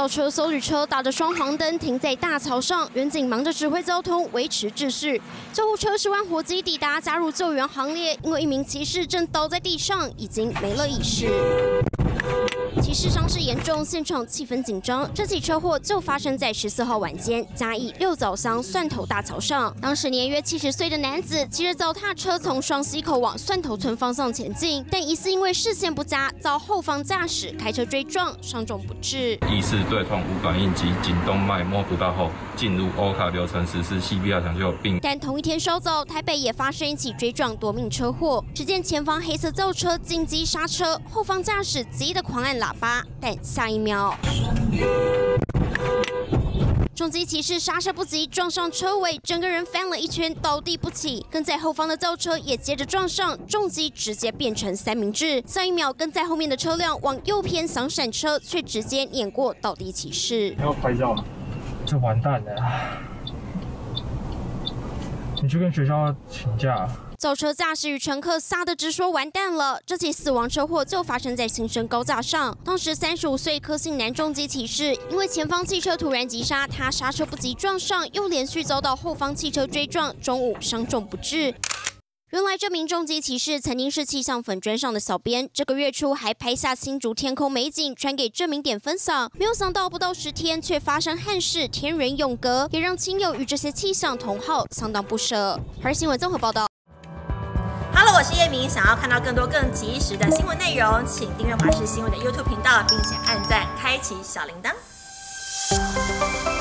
轿车、搜救车打着双黄灯停在大桥上，员警忙着指挥交通，维持秩序。救护车是万火急抵达，加入救援行列。因为一名骑士正倒在地上，已经没了意识。 骑士伤势严重，现场气氛紧张。这起车祸就发生在14号晚间，嘉义六枣乡蒜头大桥上。当时年约70岁的男子骑着脚踏车从双溪口往蒜头村方向前进，但疑似因为视线不佳，遭后方驾驶开车追撞，伤重不治。疑似对痛无感应及颈动脉摸不到后，进入欧卡流程实施 CPR 抢救并。但同一天稍早，台北也发生一起追撞夺命车祸。只见前方黑色轿车紧急刹车，后方驾驶急得狂按喇叭。 但下一秒，重机骑士刹车不及，撞上车尾，整个人翻了一圈，倒地不起。跟在后方的轿车也接着撞上，重机直接变成三明治。下一秒，跟在后面的车辆往右偏想闪车，却直接碾过倒地骑士。要拍照吗？这完蛋了！你去跟学校请假。 轿车驾驶与乘客吓得直说完蛋了。这起死亡车祸就发生在新生高架上。当时35岁柯姓男重机骑士，因为前方汽车突然急刹，他刹车不及撞上，又连续遭到后方汽车追撞，中午伤重不治。 原来这名重机骑士曾经是气象粉专上的小编，这个月初还拍下新竹天空美景，传给这名点分享。没有想到不到10天，却发生憾事，天人永隔，也让亲友与这些气象同好相当不舍。而新闻综合报道。 Hello， 我是叶明。想要看到更多更及时的新闻内容，请订阅华视新闻的 YouTube 频道，并且按赞、开启小铃铛。